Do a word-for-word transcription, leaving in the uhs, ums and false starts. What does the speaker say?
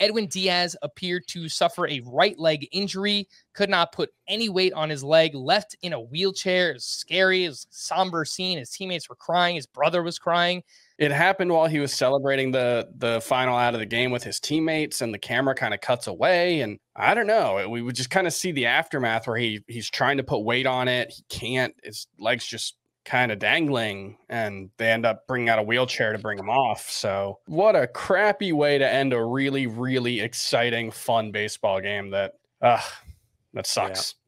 Edwin Diaz appeared to suffer a right leg injury, could not put any weight on his leg, left in a wheelchair. It was scary, it was a somber scene. His teammates were crying, his brother was crying. It happened while he was celebrating the the final out of the game with his teammates, and the camera kind of cuts away. And I don't know, we would just kind of see the aftermath where he he's trying to put weight on it. He can't, his leg's just kind of dangling, and they end up bringing out a wheelchair to bring him off. So what a crappy way to end a really, really exciting, fun baseball game that, uh, that sucks. Yeah.